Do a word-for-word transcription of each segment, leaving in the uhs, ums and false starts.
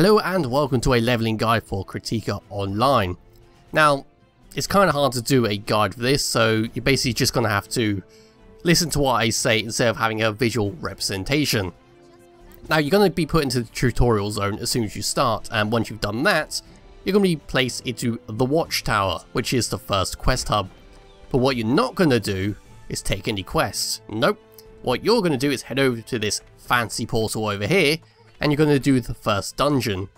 Hello and welcome to a leveling guide for Kritika Online. Now, it's kind of hard to do a guide for this, so you're basically just going to have to listen to what I say instead of having a visual representation. Now, you're going to be put into the tutorial zone as soon as you start, and once you've done that, you're going to be placed into the Watchtower, which is the first quest hub. But what you're not going to do is take any quests. Nope. What you're going to do is head over to this fancy portal over here, and you're going to do the first dungeon.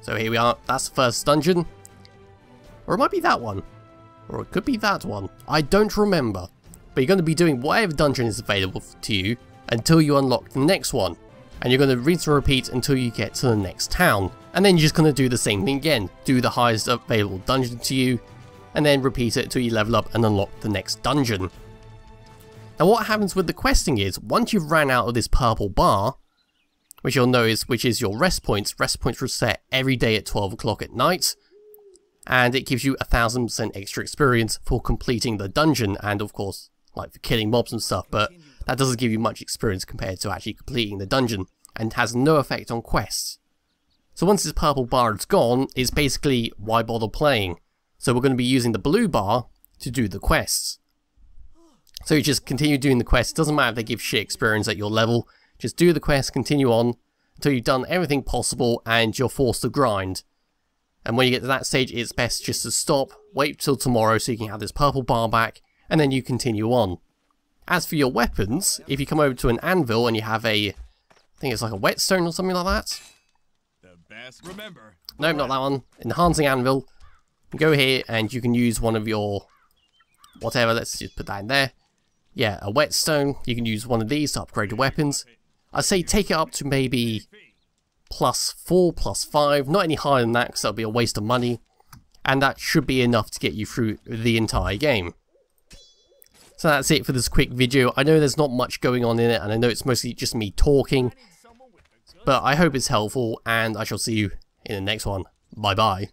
So here we are, that's the first dungeon. Or it might be that one. Or it could be that one. I don't remember. But you're going to be doing whatever dungeon is available to you until you unlock the next one. And you're going to rinse and repeat until you get to the next town. And then you're just going to do the same thing again. Do the highest available dungeon to you, and then repeat it until you level up and unlock the next dungeon. Now what happens with the questing is, once you've ran out of this purple bar, which you'll notice, which is your rest points. Rest points reset every day at twelve o'clock at night, and it gives you a thousand percent extra experience for completing the dungeon, and of course, like for killing mobs and stuff. But that doesn't give you much experience compared to actually completing the dungeon, and has no effect on quests. So once this purple bar is gone, it's basically why bother playing. So we're going to be using the blue bar to do the quests. So you just continue doing the quests. Doesn't matter if they give shit experience at your level. Just do the quest, continue on, until you've done everything possible and you're forced to grind. And when you get to that stage, it's best just to stop, wait till tomorrow so you can have this purple bar back, and then you continue on. As for your weapons, if you come over to an anvil and you have a, I think it's like a whetstone or something like that. The best, remember. No, not that one. Enhancing anvil. You go here and you can use one of your, whatever, let's just put that in there. Yeah, a whetstone. You can use one of these to upgrade your weapons. I'd say take it up to maybe plus four, plus five, not any higher than that because that'll be a waste of money, and that should be enough to get you through the entire game. So that's it for this quick video. I know there's not much going on in it, and I know it's mostly just me talking, but I hope it's helpful, and I shall see you in the next one. Bye bye.